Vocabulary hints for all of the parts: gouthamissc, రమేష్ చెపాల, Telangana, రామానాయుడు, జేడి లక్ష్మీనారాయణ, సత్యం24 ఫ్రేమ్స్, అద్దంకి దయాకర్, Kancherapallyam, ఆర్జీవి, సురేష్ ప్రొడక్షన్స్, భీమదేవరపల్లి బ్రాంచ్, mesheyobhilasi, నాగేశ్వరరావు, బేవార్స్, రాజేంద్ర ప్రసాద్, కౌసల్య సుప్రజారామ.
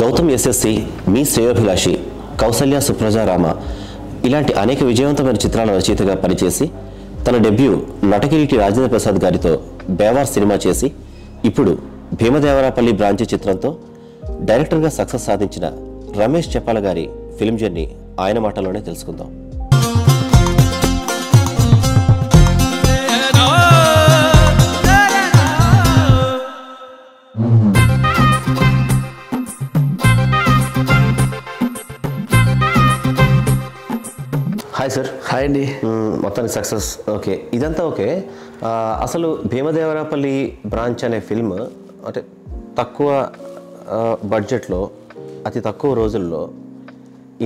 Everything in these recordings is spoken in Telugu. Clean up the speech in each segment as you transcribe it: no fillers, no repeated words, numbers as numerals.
గౌతమ్ ఎస్ఎస్సి మీ శ్రేయోభిలాషి కౌసల్య సుప్రజారామ ఇలాంటి అనేక విజయవంతమైన చిత్రాల రచయితగా పనిచేసి తన డెబ్యూ నటకిరీటి రాజేంద్ర ప్రసాద్ గారితో బేవార్ సినిమా చేసి ఇప్పుడు భీమదేవరాపల్లి బ్రాంచి చిత్రంతో డైరెక్టర్గా సక్సెస్ సాధించిన రమేష్ చెపాల గారి ఫిల్మ్ జర్నీ ఆయన మాటల్లోనే తెలుసుకుందాం. Hi sir. హాయ్ అండి. మొత్తానికి సక్సెస్. ఓకే, ఇదంతా ఓకే. అసలు భీమదేవరాపల్లి బ్రాంచ్ అనే ఫిల్మ్ అంటే తక్కువ బడ్జెట్లో అతి తక్కువ రోజుల్లో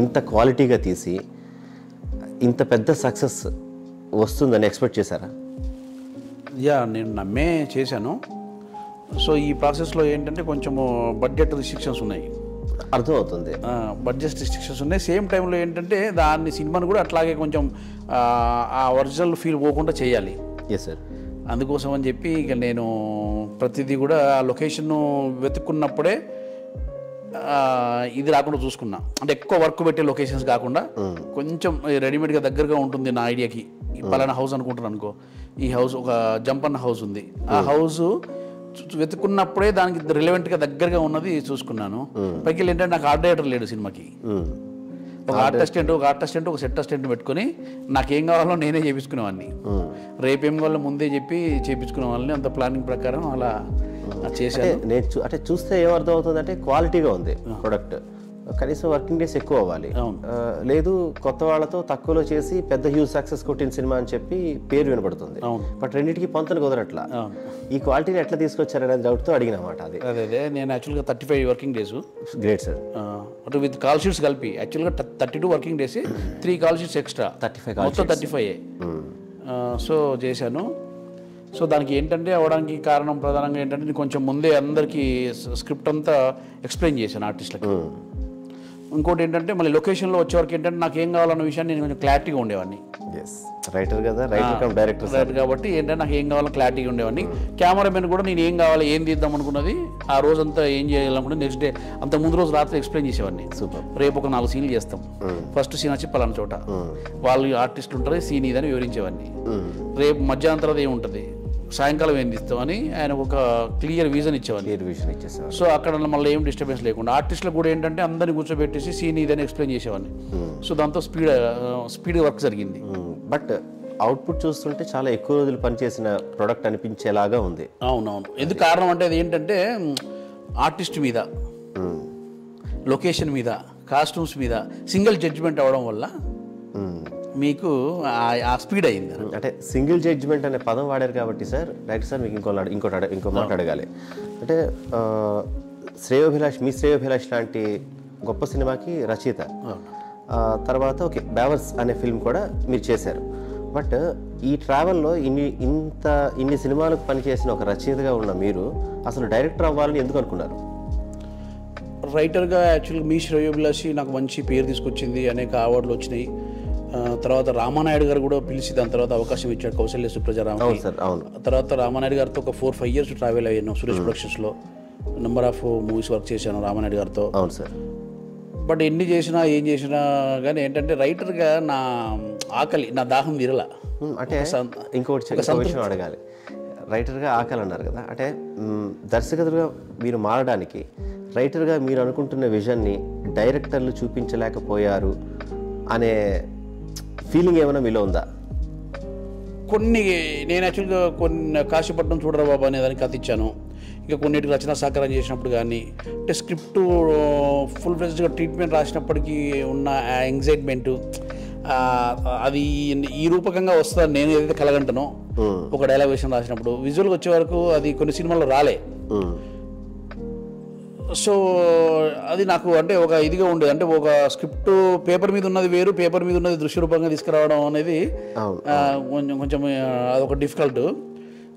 ఇంత క్వాలిటీగా తీసి ఇంత పెద్ద సక్సెస్ వస్తుందని ఎక్స్పెక్ట్ చేశారా? యా, నేను నమ్మే చేశాను. సో ఈ ప్రాసెస్లో ఏంటంటే కొంచెము బడ్జెట్ రిస్ట్రిక్షన్స్ ఉన్నాయి, అర్థమవుతుంది. బడ్జెట్ రిస్ట్రిక్షన్స్ ఉన్నాయి. సేమ్ టైంలో ఏంటంటే దాన్ని సినిమాను కూడా అట్లాగే కొంచెం ఆ ఒరిజినల్ ఫీల్ పోకుండా చేయాలి. Yes sir. అందుకోసం అని చెప్పి ఇక నేను ప్రతిదీ కూడా లొకేషన్ వెతుక్కున్నప్పుడే ఇది రాకుండా చూసుకున్నా. అంటే ఎక్కువ వర్క్ పెట్టే లొకేషన్స్ కాకుండా కొంచెం రెడీమేడ్గా దగ్గరగా ఉంటుంది నా ఐడియాకి. పలానా హౌస్ అనుకుంటున్నాను అనుకో, ఈ హౌస్ ఒక జంప్ అన్న హౌస్ ఉంది, ఆ హౌస్ వెతుకున్నప్పుడే దానికి రిలవెంట్గా దగ్గరగా ఉన్నది చూసుకున్నాను. పైకి ఏంటంటే నాకు ఆర్ట్ డైరెక్టర్ లేడు సినిమాకి, ఒక ఆర్ట్ అసిస్టెంట్ ఒక సెట్ అసిస్టెంట్ పెట్టుకుని నాకేం కావాలో నేనే చేయించుకునేవాడిని. రేపేం కావాలో ముందే చెప్పి చేయించుకునే వాళ్ళని. అంత ప్లానింగ్ ప్రకారం అలా చేశాను. అంటే చూస్తే ఏమర్థం అవుతుంది అంటే క్వాలిటీగా ఉంది ప్రొడక్ట్. కనీసం వర్కింగ్ డేస్ ఎక్కువ అవ్వాలి, లేదు కొత్త వాళ్ళతో తక్కువలో చేసి పెద్ద హ్యూజ్ సక్సెస్ కొట్టిన సినిమా అని చెప్పి పేరు వినపడుతుంది. బట్ రెండింటికి పొంతన కుదరట్లా. ఈ క్వాలిటీని ఎట్లా తీసుకొచ్చారనే డౌట్తో అడిగిన మాట అది. అదే నేను యాక్చువల్గా 35 వర్కింగ్ డేస్. Great sir. అంటే విత్ కాల్ షీట్స్ కలిపి యాక్చువల్గా 32 working days, 3 call sheets extra 35, మొత్తం 35. సో చేశాను. సో దానికి ఏంటంటే అవడానికి కారణం ప్రధానంగా ఏంటంటే కొంచెం ముందే అందరికీ స్క్రిప్ట్ అంతా ఎక్స్ప్లెయిన్ చేశాను ఆర్టిస్ట్లకి. ఇంకోటి ఏంటంటే మళ్ళీ లొకేషన్లో వచ్చేవరకు ఏంటంటే నాకు ఏం కావాలన్న విషయాన్ని నేను కొంచెం క్లారిటీగా ఉండేవాడిని. రైటర్ కదా, రైటర్ కాబట్టి ఏంటంటే నాకు ఏం కావాలో క్లారిటీగా ఉండేవాడిని. కెమెరామెన్ కూడా నేను ఏం కావాలి, ఏం తీద్దాం అనుకున్నది, ఆ రోజంతా ఏం చేయాలనుకున్నది నెక్స్ట్ డే అంత ముందు రోజు రాత్రి ఎక్స్ప్లెయిన్ చేసేవాడిని. రేపు ఒక 4 సీన్లు చేస్తాం, ఫస్ట్ సీన్ వచ్చి పలానా చోట వాళ్ళు ఆర్టిస్ట్ ఉంటారు, సీన్ ఇదని వివరించేవాడిని. రేపు మధ్యాహ్నం తర్వాత ఏముంటుంది, సాయంకాలం ఏం తీస్తామని ఆయన ఒక క్లియర్ విజన్ ఇచ్చేవాడిని. సో అక్కడ మళ్ళీ ఏం డిస్టర్బెన్స్ లేకుండా ఆర్టిస్టులు కూడా ఏంటంటే అందరిని కూర్చోబెట్టేసి సీన్ ఇదని ఎక్స్ప్లెయిన్ చేసేవాడిని. సో దాంతో స్పీడ్ వర్క్ జరిగింది. బట్ అవుట్పుట్ చూస్తుంటే చాలా ఎక్కువ రోజులు పనిచేసిన ప్రొడక్ట్ అనిపించేలాగా ఉంది. అవునవును. ఎందుకు కారణం అంటే అది ఏంటంటే ఆర్టిస్ట్ మీద, లొకేషన్ మీద, కాస్ట్యూమ్స్ మీద సింగిల్ జడ్జిమెంట్ అవ్వడం వల్ల మీకు ఆ స్పీడ్ అయింది. అంటే సింగిల్ జడ్జ్మెంట్ అనే పదం వాడారు కాబట్టి సార్, రైట్ సార్, మీకు ఇంకో మాట్లాడగాలి. అంటే శ్రేయోభిలాష్, మీ శ్రేయోభిలాష్ లాంటి గొప్ప సినిమాకి రచయిత, తర్వాత ఓకే బేవర్స్ అనే ఫిల్మ్ కూడా మీరు చేశారు. బట్ ఈ ట్రావెల్లో ఇన్ని సినిమాలకు పనిచేసిన ఒక రచయితగా ఉన్న మీరు అసలు డైరెక్టర్ అవ్వాలని ఎందుకు అనుకున్నారు? రైటర్గా యాక్చువల్గా మీ శ్రేయోభిలాషి నాకు మంచి పేరు తీసుకొచ్చింది, అనేక అవార్డులు వచ్చినాయి. తర్వాత రామానాయుడు గారు కూడా పిలిచి దాని తర్వాత అవకాశం ఇచ్చాడు కౌసల్య సుప్రజారామ. తర్వాత రామానాయుడు గారితో ఒక 4-5 ఇయర్స్ ట్రావెల్ అయ్యాను. సురేష్ ప్రొడక్షన్స్లో నెంబర్ ఆఫ్ మూవీస్ వర్క్ చేశాను రామానాయుడు గారితో. అవును సార్. బట్ ఎన్ని చేసినా ఏం చేసినా కానీ ఏంటంటే రైటర్గా నా ఆకలి, నా దాహం తీరలా. అంటే ఇంకోటి సంతోషం అడగాలి. రైటర్గా ఆకలి అన్నారు కదా, అంటే దర్శకుడిగా మీరు మారడానికి రైటర్గా మీరు అనుకుంటున్న విజన్ని డైరెక్టర్లు చూపించలేకపోయారు అనే ఫీలింగ్ ఏమైనా మీలో ఉందా? కొన్ని నేను యాక్చువల్గా కొన్ని కాశీపట్నం చూడరా బాబా అనే దానికి కథ ఇచ్చాను. ఇంకా కొన్నిటికి రచనా సహకారం చేసినప్పుడు కానీ అంటే స్క్రిప్ట్ ఫుల్ ఫ్లెజ్డ్గా ట్రీట్మెంట్ రాసినప్పటికీ ఉన్న యాంగ్జైట్మెంటు అది ఈ రూపకంగా వస్తుందని నేను ఏదైతే కలగంటానో ఒక డైలాగ్ వేషన్ రాసినప్పుడు విజువల్గా వచ్చే వరకు అది కొన్ని సినిమాల్లో రాలే. సో అది నాకు అంటే ఒక ఇదిగా ఉండేది. అంటే ఒక స్క్రిప్ట్ పేపర్ మీద ఉన్నది వేరు, పేపర్ మీద ఉన్నది దృశ్య రూపంగా తీసుకురావడం అనేది కొంచెం అదొక డిఫికల్ట్.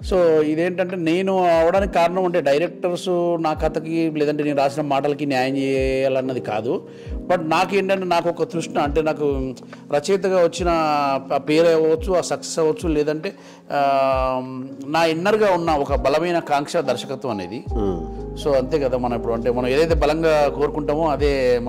సో ఇదేంటంటే నేను అవడానికి కారణం అంటే డైరెక్టర్స్ నా కథకి లేదంటే నేను రాసిన మాటలకి న్యాయం చేయాలన్నది కాదు. బట్ నాకేంటంటే నాకు ఒక తృష్ణ, అంటే నాకు రచయితగా వచ్చిన పేరు అవ్వచ్చు, ఆ సక్సెస్ అవ్వచ్చు, లేదంటే నా ఇన్నర్గా ఉన్న ఒక బలమైన కాంక్ష దర్శకత్వం అనేది. So, that's why I am going to go to the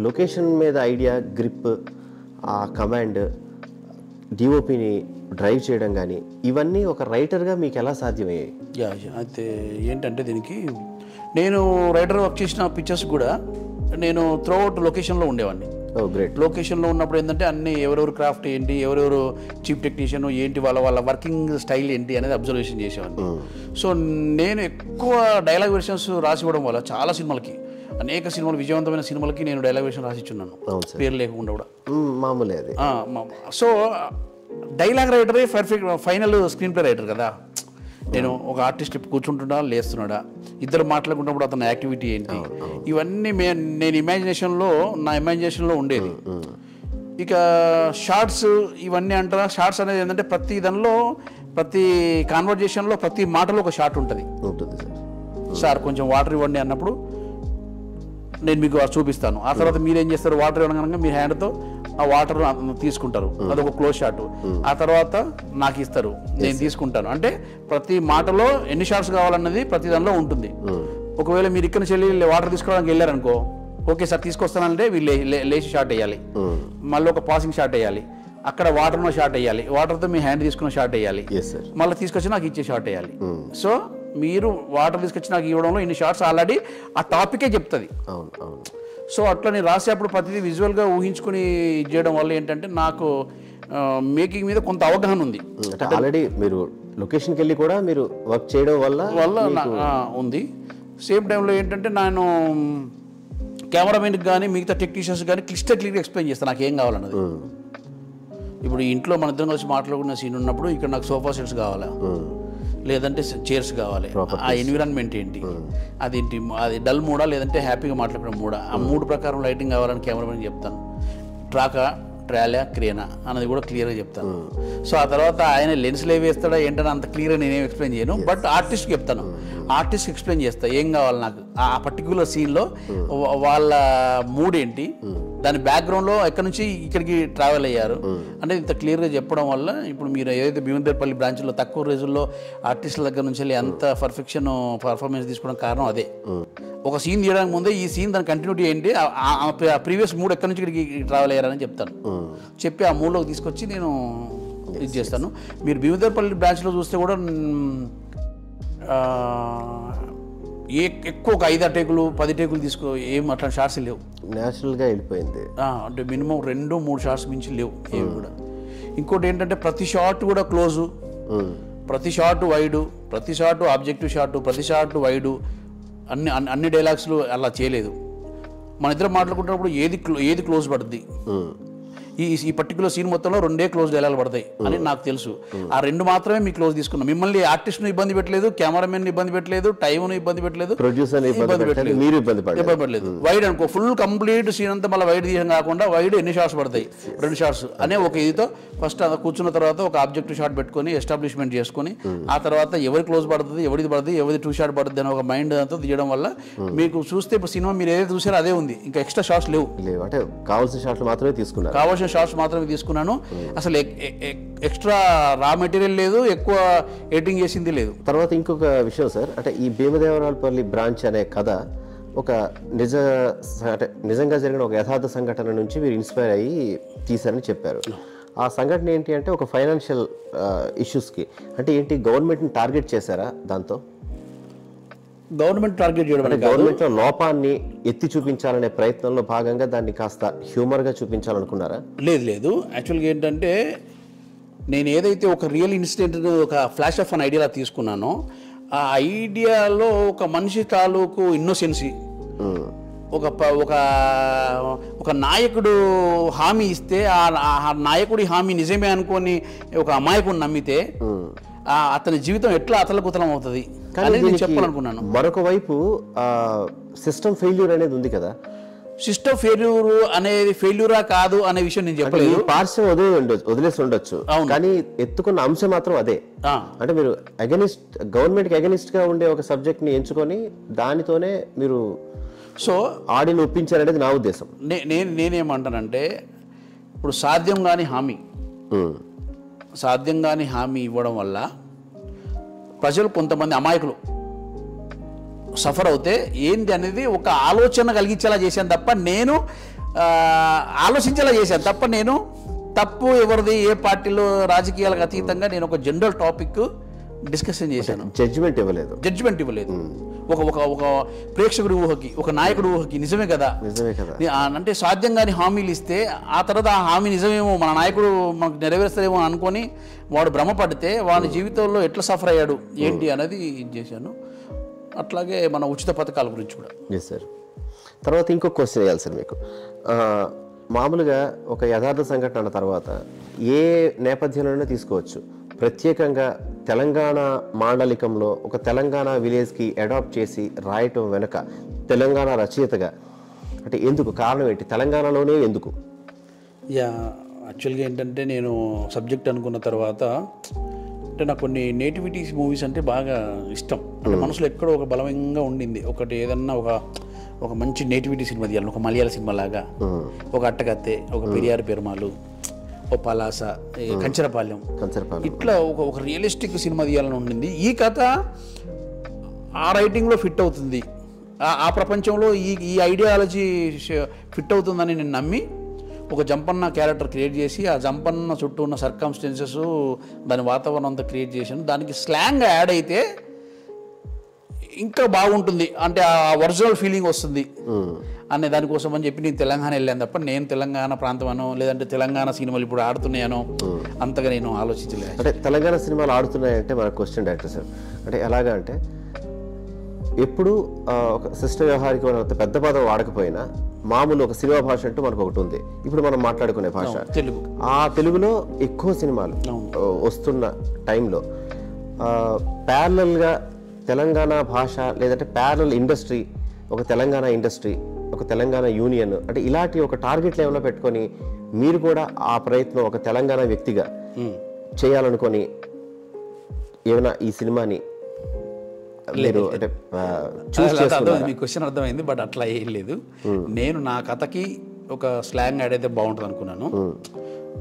location made the idea, grip, command, DOP ni drive cheyadam gaani ivanni oka writer ga meeku ela sadhyamayi. Yeah, ante entante diniki nenu writer work chesina pictures kuda nenu throughout location lo undevanni. Oh great. Location lo unnappudu endante anni everevaru craft enti everevaru chief technician enti valla working style enti anedi observation chesevanni. So nenu ekkuva dialogue versions raasivadam valla chaala cinemalaki అనేక సినిమాలు విజయవంతమైన సినిమాలకి నేను డైలాగేషన్ రాసిచ్చున్నాను పేరు లేకుండా కూడా మామూలే అది. సో డైలాగ్ రైటరే perfect final screenplay writer కదా. నేను ఒక ఆర్టిస్ట్ కూర్చుంటున్నా లేస్తున్నాడా ఇద్దరు మాట్లాడుకుంటున్నప్పుడు అతని యాక్టివిటీ ఏంటి ఇవన్నీ నేను ఇమాజినేషన్లో నా ఇమాజినేషన్లో ఉండేది. ఇక షార్ట్స్ ఇవన్నీ అంటారా షార్ట్స్ అనేది ఏంటంటే ప్రతి దానిలో ప్రతి కాన్వర్జేషన్లో ప్రతి మాటలో ఒక షార్ట్ ఉంటుంది. సార్ కొంచెం వాటర్ ఇవ్వండి అన్నప్పుడు నేను మీకు చూపిస్తాను. ఆ తర్వాత మీరేం చేస్తారు వాటర్ ఇవ్వడం మీ హ్యాండ్తో ఆ వాటర్ తీసుకుంటారు అదొక క్లోజ్ షాట్. ఆ తర్వాత నాకు ఇస్తారు నేను తీసుకుంటాను. అంటే ప్రతి మాటలో ఎన్ని షాట్స్ కావాలన్నది ప్రతి దానిలో ఉంటుంది. ఒకవేళ మీరు ఇక్కడ నుంచి వెళ్ళి వాటర్ తీసుకోవడానికి వెళ్ళారనుకో ఓకే సార్ తీసుకొస్తానంటే వీళ్ళు లేచి షాట్ వేయాలి మళ్ళీ ఒక పాసింగ్ షాట్ వేయాలి అక్కడ వాటర్ ఉన్న షాట్ వేయాలి వాటర్తో మీ హ్యాండ్ తీసుకున్న షాట్ వేయాలి మళ్ళీ తీసుకొచ్చి నాకు ఇచ్చే షాట్ వేయాలి. సో మీరు వాటర్ తీసుకొచ్చి నాకు ఇవ్వడంలో ఇన్ని షార్ట్స్ ఆల్రెడీ ఆ టాపికే చెప్తుంది. సో అట్లా నేను రాసేప్పుడు ప్రతిదీ విజువల్గా ఊహించుకుని ఇది చేయడం వల్ల ఏంటంటే నాకు మేకింగ్ మీద కొంత అవగాహన ఉంది. ఆల్రెడీ మీరు లొకేషన్కి వెళ్ళి కూడా మీరు వర్క్ చేయడం వల్ల ఉంది. సేమ్ టైంలో ఏంటంటే నేను కెమెరామెన్కి కానీ మిగతా టెక్నీషియన్స్ కానీ క్లియర్గా ఎక్స్ప్లెయిన్ చేస్తాను నాకు ఏం కావాలన్నది. ఇప్పుడు ఇంట్లో మన ఇద్దరం కలిసి మాట్లాడుకున్న సీన్ ఉన్నప్పుడు ఇక్కడ నాకు సోఫా సెట్స్ కావాలా లేదంటే చైర్స్ కావాలి ఆ ఎన్విరాన్మెంట్ ఏంటి అదేంటి అది డల్ మూడా లేదంటే హ్యాపీగా మాట్లాడడం మూడా ఆ మూడు ప్రకారం లైటింగ్ కావాలని కెమెరామెన్ చెప్తాను. ట్రాకా ట్రాలా క్రేనా అన్నది కూడా క్లియర్గా చెప్తాను. సో ఆ తర్వాత ఆయన లెన్స్లు ఏవి వేస్తాడా ఏంటని అంత క్లియర్గా నేనేం ఎక్స్ప్లెయిన్ చేయను బట్ ఆర్టిస్ట్కి చెప్తాను. ఆర్టిస్ట్కి ఎక్స్ప్లెయిన్ చేస్తాను ఏం కావాలి నాకు ఆ పర్టిక్యులర్ సీన్లో వాళ్ళ మూడ్ ఏంటి దాని బ్యాక్గ్రౌండ్లో ఎక్కడి నుంచి ఇక్కడికి ట్రావెల్ అయ్యారు అంటే ఇంత క్లియర్గా చెప్పడం వల్ల ఇప్పుడు మీరు ఏదైతే భీమదేవరపల్లి బ్రాంచ్లో తక్కువ రోజుల్లో ఆర్టిస్టుల దగ్గర నుంచి వెళ్ళి అంత పర్ఫెక్షన్ పర్ఫార్మెన్స్ తీసుకోవడం కారణం అదే. ఒక సీన్ తీయడానికి ముందే ఈ సీన్ దాని కంటిన్యూటీ ఏంటి ప్రీవియస్ మూడ్ ఎక్కడి నుంచి ఇక్కడికి ట్రావెల్ అయ్యారని చెప్తాను. చెప్పి ఆ మూడ్లోకి తీసుకొచ్చి నేను ఇది చేస్తాను. మీరు భీమదేవరపల్లి బ్రాంచ్లో చూస్తే కూడా ఎక్కువ ఒక 5 టేకులు 10 టేకులు తీసుకో ఏం అట్లా షార్ట్స్ లేవు నేచురల్గా వెళ్ళిపోయింది. అంటే మినిమం 2-3 షార్ట్స్ మించి లేవు ఏవి కూడా. ఇంకోటి ఏంటంటే ప్రతి షార్ట్ కూడా క్లోజు ప్రతి షార్ట్ వైడు ప్రతి షార్ట్ ఆబ్జెక్టివ్ షార్ట్ ప్రతి షార్ట్ వైడు అన్ని డైలాగ్స్లు అలా చేయలేదు. మన ఇద్దరు మాట్లాడుకుంటున్నప్పుడు ఏది క్లోజ్ పడుద్ది ఈ పర్టికులర్ సీన్ మొత్తంలో 2 క్లోజ్ డైలాగులు పడతాయి అని నాకు తెలుసు. ఆ 2 మాత్రమే మీ క్లోజ్ తీసుకున్నాం. మిమ్మల్ని ఆర్టిస్ట్ను ఇబ్బంది పెట్టలేదు కెమెరామెన్ ఇబ్బంది పెట్టలేదు టైమ్ను ఇబ్బంది పెట్టలేదు ప్రొడ్యూసర్ని ఇబ్బంది పెట్టలేదు. వైడ్ అనుకో ఫుల్ కంప్లీట్ సీన్ అంతా మళ్ళీ వైడ్ తీయడం కాకుండా వైడ్ ఎన్ని షాట్స్ పడతాయి 2 షాట్స్ అనే ఒక ఇదితో ఫస్ట్ అది కూర్చున్న తర్వాత ఒక ఆబ్జెక్టివ్ షాట్ పెట్టుకుని ఎస్టాబ్లిష్మెంట్ చేసుకుని ఆ తర్వాత ఎవరి క్లోజ్ పడుతుంది ఎవరిది పడుతుంది ఎవరి 2 షాట్ పడుతుంది అని ఒక మైండ్ అంతా తీయడం వల్ల మీకు చూస్తే ఇప్పుడు సినిమా మీరు ఏదైతే చూసారో అదే ఉంది. ఇంకా ఎక్స్ట్రా షాట్స్ లేవు అంటే కావాల్సిన షాట్లు మాత్రమే తీసుకున్నారు కావాల్సిన షార్ట్స్ మాత్రమే తీసుకున్నాను. అసలు ఎక్స్ట్రా రా మెటీరియల్ లేదు ఎక్కువ ఎడిటింగ్ చేసింది లేదు. తర్వాత ఇంకొక విషయం సార్ అంటే ఈ భీమదేవరాయపల్లి బ్రాంచ్ అనే కథ ఒక నిజంగా జరిగిన ఒక యథార్థ సంఘటన నుంచి మీరు ఇన్స్పైర్ అయ్యి తీశారని చెప్పారు. ఆ సంఘటన ఏంటి అంటే ఒక ఫైనాన్షియల్ ఇష్యూస్కి అంటే ఏంటి గవర్నమెంట్ని టార్గెట్ చేశారా దాంతో? గవర్నమెంట్ టార్గెట్ చేయడం గవర్నమెంట్ లో లోపాన్ని ఎత్తి చూపించాలనే ప్రయత్నంలో భాగంగా దాన్ని కాస్త హ్యూమర్ గా చూపించాలనుకున్నారా? లేదు యాక్చువల్గా ఏంటంటే నేను ఏదైతే ఒక రియల్ ఇన్సిడెంట్ ఒక ఫ్లాష్ ఆఫ్ అన్ ఐడియాలా తీసుకున్నానో ఆ ఐడియాలో ఒక మనిషి తాలూకు ఇన్నోసెన్సీ ఒక ఒక ఒక నాయకుడు హామీ ఇస్తే ఆ నాయకుడి హామీ నిజమే అనుకొని ఒక అమాయకుడిని నమ్మితే అతని జీవితం ఎట్లా అతలకుతలం అవుతుంది చెప్పాలనుకున్నాను. మరొక వైపు సిస్టమ్ ఫెయిల్యూర్ అనేది ఉంది కదా System failure and failure Kadu and a vision in Japan. Parson Odile Soldatu. Kani Etukon Amsamatra Ade. Against government against Kaunde subject me in Sukoni, Danitone, Miru. So Adin Upincher now this Nene Mantanante Sadyangani Hami Sadyangani Hami Vodamala Prajal Puntaman Amaiklu. Sufferote, in the Navy, Oka Alochana Galichala Jason, Tapaneno, Alochichala Jason, Tapaneno, Tapu over the Partilo, Rajiki Algatitanga, and a general topic discussion. Judgment available. Judgment available. Woka, Prexuki, Okanaikru, Nizamekada, Ante Sajanga Hamiliste, Athara Haminism, Manaikru, Magnever, Anconi, what Brahma Pate, one Jivito, Etla Safrayadu, Yendi, Jason. Atlage mana uchita pathakalu gurinchi kuda. Yes sir. Tarvata inko question ayal sir meeku. Maamuluga oka yadhartha sangatana tarvata ye nepadhyalona teesukovachu. Pratyekanga Telangana mandalikamlo oka Telangana village ki adopt chesi raayatam venaka Telangana rachiyataga ante enduku kaaranam enti Telangana lone enduku. Yeah, actually entante nenu subject anukunna tarvata Nativities movies and Baga Stum. And Manslek or Balanga in the Okate than Nava or Manchi nativities in Madia, Locomalia in Malaga, Okatagate, Okapiria Pirmalu, Opalasa, Kancherapallyam. It love realistic cinema the Alon in the Yikata are writing of fit out in the Aprapancholo, E. ideology fit out than in Nami. ఒక జంపన్న క్యారెక్టర్ క్రియేట్ చేసి ఆ జంపన్న చుట్టూ ఉన్న సర్కమ్స్టెన్సెస్ దాని వాతావరణం అంతా క్రియేట్ చేశాను దానికి స్లాంగ్ యాడ్ అయితే ఇంకా బాగుంటుంది అంటే ఆ ఒరిజినల్ ఫీలింగ్ వస్తుంది అనే దాని కోసం అని చెప్పి నేను తెలంగాణ వెళ్ళాను తప్ప నేను తెలంగాణ ప్రాంతమనో లేదంటే తెలంగాణ సినిమాలు ఇప్పుడు ఆడుతున్నాయనో అంతగా నేను ఆలోచించలేదు అంటే తెలంగాణ సినిమాలు ఆడుతున్నాయంటే మన క్వశ్చన్ డైరెక్టర్ సార్ అంటే ఎలాగా అంటే ఎప్పుడు ఒక సిస్టం వ్యవహారికమైన పెద్ద పదం వాడకపోయినా మామూలు ఒక సినిమా భాష అంటూ మనకు ఒకటి ఉంది ఇప్పుడు మనం మాట్లాడుకునే భాష తెలుగు ఆ తెలుగులో ఎక్కువ సినిమాలు వస్తున్న టైంలో ప్యారలల్గా తెలంగాణ భాష లేదంటే ప్యారలల్ ఇండస్ట్రీ ఒక తెలంగాణ ఇండస్ట్రీ ఒక తెలంగాణ యూనియన్ అంటే ఇలాంటి ఒక టార్గెట్ లెవెల్లో పెట్టుకొని మీరు కూడా ఆ ప్రయత్నం ఒక తెలంగాణ వ్యక్తిగా చేయాలనుకొని ఏమైనా ఈ సినిమాని మీ క్వశ్చన్ అర్థమైంది బట్ అట్లా ఏం లేదు నేను నా కథకి ఒక స్లాంగ్ యాడ్ అయితే బాగుంటుంది అనుకున్నాను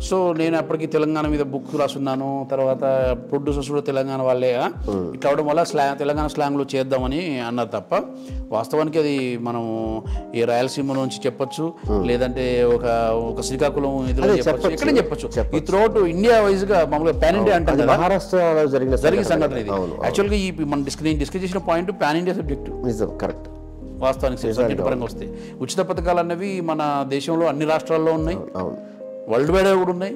సో నేను అప్పటికి తెలంగాణ మీద బుక్ రాసున్నాను తర్వాత ప్రొడ్యూసర్స్ కూడా తెలంగాణ వాళ్ళే ఇట్లా అవడం వల్ల తెలంగాణ స్లాంగ్లో చేద్దామని అన్నారు తప్ప వాస్తవానికి అది మనం ఈ రాయలసీమ నుంచి చెప్పచ్చు లేదంటే ఒక ఒక శ్రీకాకుళం ఇదిలో చెప్పచ్చు ఎక్కడ చెప్పచ్చు ఈ త్రోట్ ఇండియా వైజ్గా మామూలుగా పాన్ ఇండియా అంటే మహారాష్ట్రలో జరిగిన సంఘటన ఇది యాక్చువల్గా ఈ మనం డిస్కస్ చేసిన point pan India subject correct వాస్తవానికి సబ్జెక్ట్ పరంగా వస్తాయి ఉచిత పథకాలు అన్నవి మన దేశంలో అన్ని రాష్ట్రాల్లో ఉన్నాయి వరల్డ్ వైడ్ కూడా ఉన్నాయి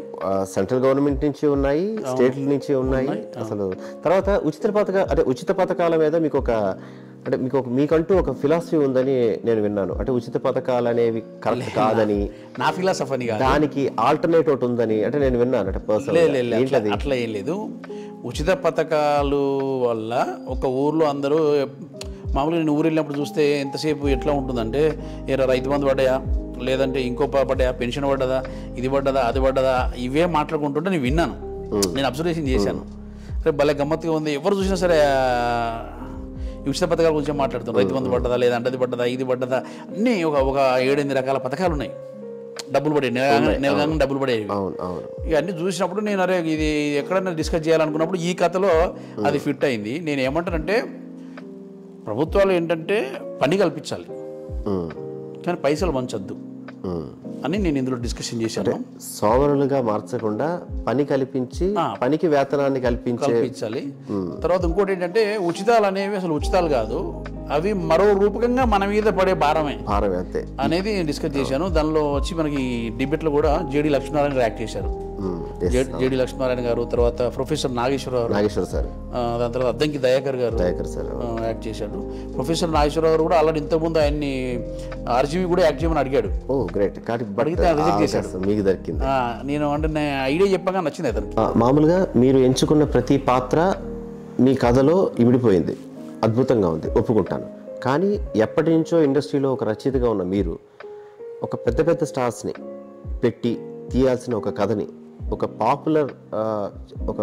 సెంట్రల్ గవర్నమెంట్ నుంచి ఉన్నాయి స్టేట్ల నుంచి ఉన్నాయి అసలు తర్వాత ఉచిత పథకాల మీద మీకు ఒక అంటే మీకు మీకంటూ ఒక ఫిలాసఫీ ఉందని నేను విన్నాను అంటే ఉచిత పథకాలు అనేవి కరెక్ట్ కాదని నా ఫిలాసఫీ కాదు దానికి ఆల్టర్నేట్ ఒకటి ఉందని అంటే నేను విన్నాను అంటే పర్సనల్ అట్లా ఏం లేదు ఉచిత పథకాలు వల్ల ఒక ఊర్లో అందరూ మామూలుగా నేను ఊరు వెళ్ళినప్పుడు చూస్తే ఎంతసేపు ఎట్లా ఉంటుందంటే ఏదో రైతు బంధు పడ్డాయా లేదంటే ఇంకో పడ్డాయా పెన్షన్ పడ్డదా ఇది పడ్డదా అది పడ్డదా ఇవే మాట్లాడుకుంటుంటే నేను విన్నాను నేను అబ్జర్వేషన్ చేశాను సరే భలే గమ్మత్తుగా ఉంది ఎవరు చూసినా సరే ఉచిత పథకాల గురించి మాట్లాడుతాం రైతు బంధు పడ్డదా లేదంటే అది పడ్డదా ఇది పడ్డదా అన్నీ ఒక ఒక 7-8 రకాల పథకాలు ఉన్నాయి డబ్బులు పడేవి నెల డబ్బులు పడేవి ఇవన్నీ చూసినప్పుడు నేను అరే ఇది ఎక్కడైనా డిస్కస్ చేయాలనుకున్నప్పుడు ఈ కథలో అది ఫిట్ అయింది నేను ఏమంటానంటే ప్రభుత్వాలు ఏంటంటే పని కల్పించాలి కానీ పైసలు వంచద్దు అని నేను ఇందులో డిస్కషన్ చేశాను సోవరన్గా మార్చకుండా పని కల్పించి పనికి వేతనాన్ని కల్పించాలి తర్వాత ఇంకోటి ఏంటంటే ఉచితాలు అనేవి అసలు ఉచితాలు కాదు అవి మరో రూపకంగా మన మీద పడే భారమే అనేది నేను డిస్కస్ చేశాను దానిలో వచ్చి మనకి డిబేట్లో కూడా జేడి లక్ష్మీనారాయణ రియాక్ట్ చేశారు జేడి లక్ష్మీనారాయణ గారు తర్వాత ప్రొఫెసర్ నాగేశ్వరరావు సార్ దాని తర్వాత అద్దంకి దయాకర్ గారు యాక్ట్ చేశాడు ప్రొఫెసర్ నాగేశ్వరరావు గారు కూడా అలాంటి ఇంతకుముందు ఆయన్ని ఆర్జీవి కూడా యాక్ట్ చేయమని అడిగాడు నేను అంటే ఐడియా చెప్పగా నచ్చింది అతనికి మామూలుగా మీరు ఎంచుకున్న ప్రతి పాత్ర మీ కథలో ఇమిడిపోయింది అద్భుతంగా ఉంది ఒప్పుకుంటాను కానీ ఎప్పటి నుంచో ఇండస్ట్రీలో ఒక రచయితగా ఉన్న మీరు ఒక పెద్ద పెద్ద స్టార్స్ని పెట్టి తీయాల్సిన ఒక కథని, ఒక పాపులర్, ఒక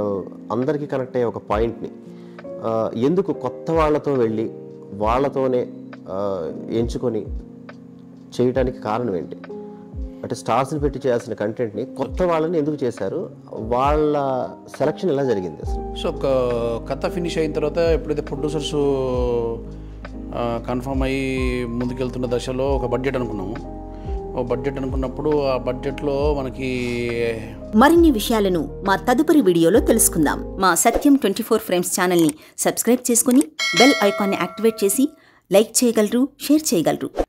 అందరికీ కనెక్ట్ అయ్యే ఒక పాయింట్ని ఎందుకు కొత్త వాళ్ళతో వెళ్ళి వాళ్ళతోనే ఎంచుకొని చేయటానికి కారణం ఏంటి అంటే, స్టార్స్ని పెట్టి చేయాల్సిన కంటెంట్ని కొత్త వాళ్ళని ఎందుకు చేశారు, వాళ్ళ సెలక్షన్ ఎలా జరిగింది అసలు? సో కథ ఫినిష్ అయిన తర్వాత ఎప్పుడైతే ప్రొడ్యూసర్స్ కన్ఫర్మ్ అయ్యి ముందుకెళ్తున్న దశలో ఒక బడ్జెట్ అనుకున్నాము. ఒక బడ్జెట్ అనుకున్నప్పుడు ఆ బడ్జెట్లో మనకి మరిన్ని విషయాలను మా తదుపరి వీడియోలో తెలుసుకుందాం. మా సత్యం24 ఫ్రేమ్స్ ఛానల్ని సబ్స్క్రైబ్ చేసుకుని బెల్ ఐకాన్ని యాక్టివేట్ చేసి లైక్ చేయగలరు, షేర్ చేయగలరు.